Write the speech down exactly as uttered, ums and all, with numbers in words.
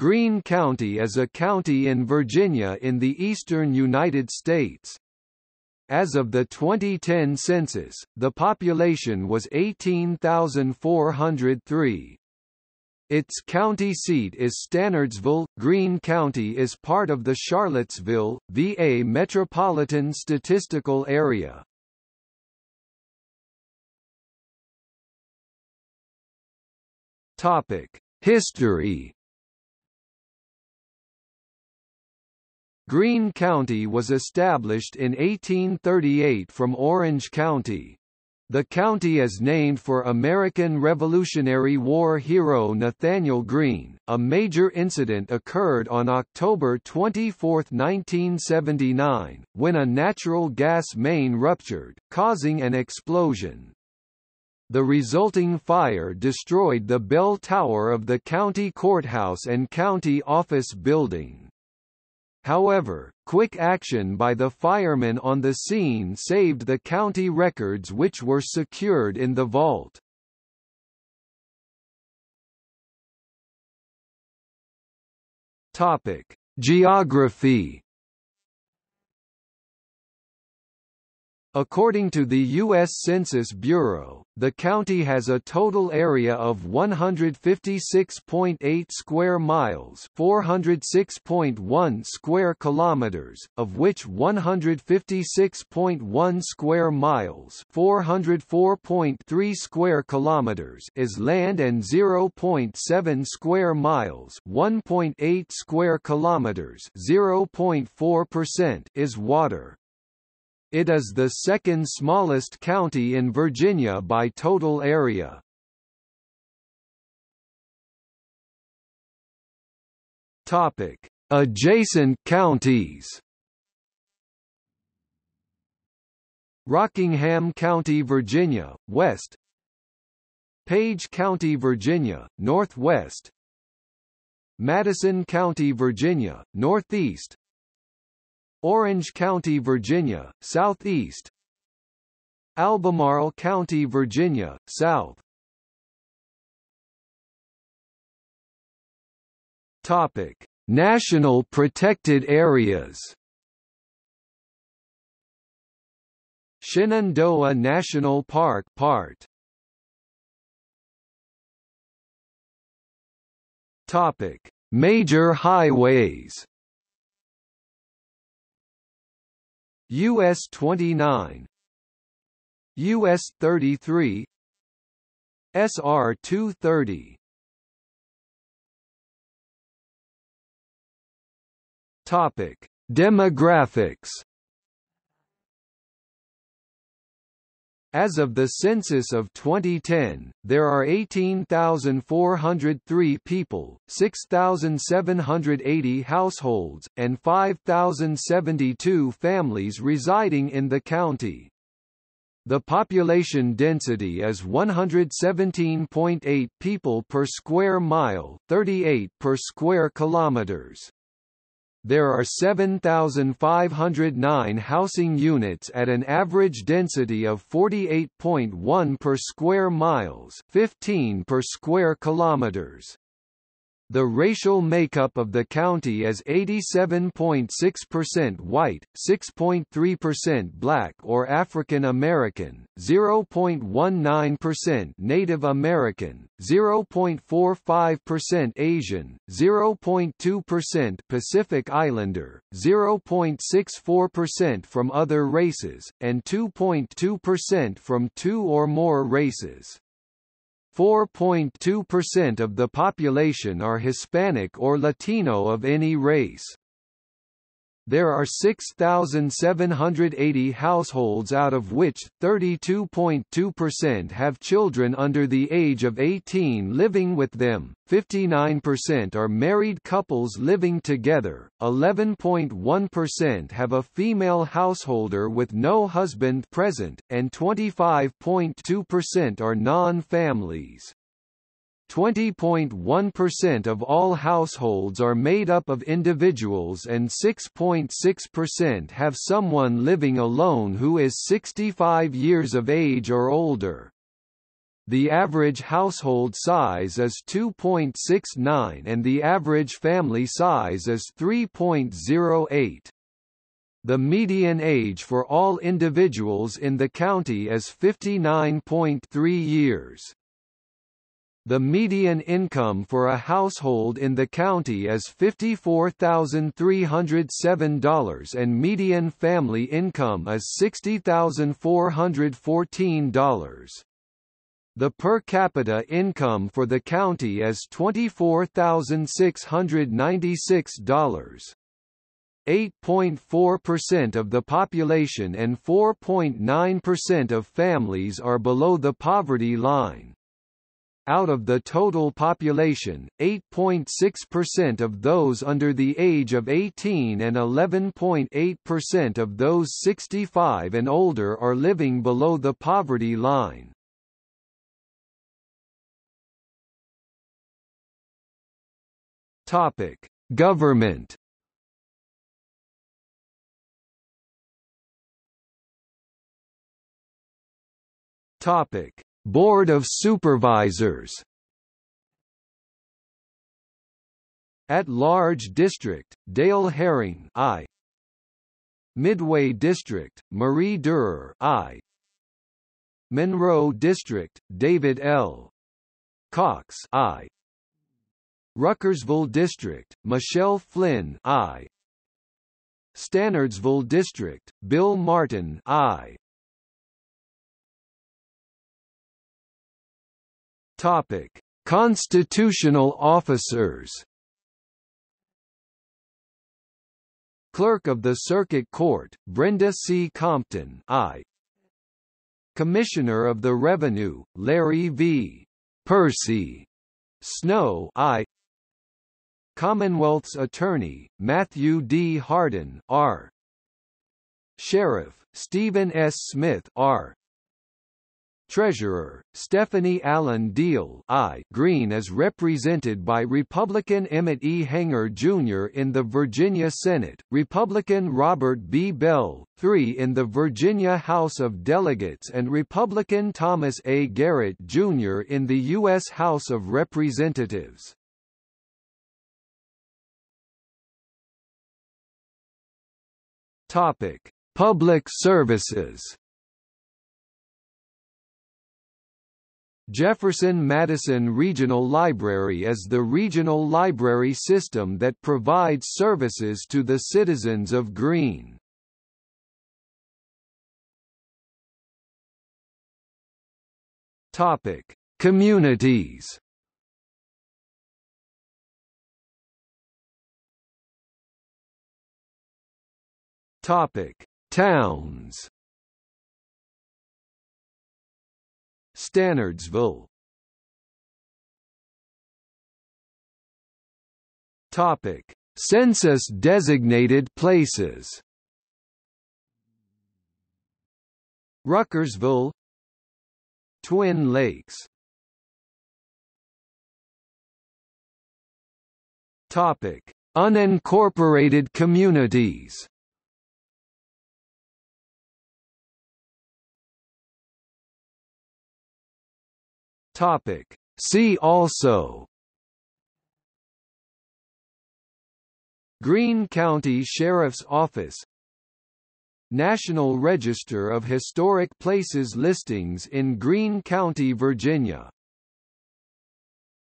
Greene County is a county in Virginia in the eastern United States. As of the twenty ten census, the population was eighteen thousand four hundred three. Its county seat is Stanardsville. Greene County is part of the Charlottesville, V A Metropolitan Statistical Area. Topic: History. Greene County was established in eighteen thirty-eight from Orange County. The county is named for American Revolutionary War hero Nathaniel Greene. A major incident occurred on October twenty-fourth, nineteen seventy-nine, when a natural gas main ruptured, causing an explosion. The resulting fire destroyed the bell tower of the county courthouse and county office building. However, quick action by the firemen on the scene saved the county records, which were secured in the vault. Topic: Geography. According to the U S Census Bureau, the county has a total area of one hundred fifty-six point eight square miles, four hundred six point one square kilometers, of which one hundred fifty-six point one square miles, four hundred four point three square kilometers is land and zero point seven square miles, one point eight square kilometers, zero point four percent is water. It is the second smallest county in Virginia by total area. Topic: Adjacent counties. Rockingham County, Virginia, west. Page County, Virginia, northwest. Madison County, Virginia, northeast. Orange County, Virginia, southeast. Albemarle County, Virginia, south. Topic: National Protected Areas. Shenandoah National Park part. Topic: Major highways. U S twenty-nine, U S thirty-three, S R two thirty. Topic: Demographics. As of the census of twenty ten, there are eighteen thousand four hundred three people, six thousand seven hundred eighty households, and five thousand seventy-two families residing in the county. The population density is one hundred seventeen point eight people per square mile, thirty-eight per square kilometers. There are seven thousand five hundred nine housing units at an average density of forty-eight point one per square miles, fifteen per square kilometers. The racial makeup of the county is eighty-seven point six percent white, six point three percent black or African American, zero point one nine percent Native American, zero point four five percent Asian, zero point two percent Pacific Islander, zero point six four percent from other races, and two point two percent from two or more races. four point two percent of the population are Hispanic or Latino of any race. There are six thousand seven hundred eighty households, out of which thirty-two point two percent have children under the age of eighteen living with them, fifty-nine percent are married couples living together, eleven point one percent have a female householder with no husband present, and twenty-five point two percent are non-families. twenty point one percent of all households are made up of individuals and six point six percent have someone living alone who is sixty-five years of age or older. The average household size is two point six nine and the average family size is three point zero eight. The median age for all individuals in the county is fifty-nine point three years. The median income for a household in the county is fifty-four thousand three hundred seven dollars and median family income is sixty thousand four hundred fourteen dollars. The per capita income for the county is twenty-four thousand six hundred ninety-six dollars. eight point four percent of the population and four point nine percent of families are below the poverty line. Out of the total population, eight point six percent of those under the age of eighteen and eleven point eight percent of those sixty-five and older are living below the poverty line. Topic: Government. Topic: Board of Supervisors. At-large district, Dale Herring, I. Midway district, Marie Durer, I. Monroe district, David L. Cox, I. Ruckersville district, Michelle Flynn, I. Stanardsville district, Bill Martin, I. Topic: Constitutional officers. Clerk of the Circuit Court, Brenda C. Compton, I. Commissioner of the Revenue, Larry V. Percy Snow, I. Commonwealth's Attorney, Matthew D. Hardin, R. Sheriff, Stephen S. Smith, R. Treasurer, Stephanie Allen Deal, I. Greene is represented by Republican Emmett E. Hanger Junior in the Virginia Senate, Republican Robert B. Bell the third in the Virginia House of Delegates, and Republican Thomas A. Garrett Junior in the U S House of Representatives. Topic: Public services. Jefferson-Madison Regional Library is the regional library system that provides services to the citizens of Greene. Topic: Communities. Topic: Towns. Stanardsville. Topic: Census designated places. Ruckersville, Twin Lakes. Topic: Unincorporated communities. Topic: See also. Greene County Sheriff's Office. National Register of Historic Places listings in Greene County, Virginia.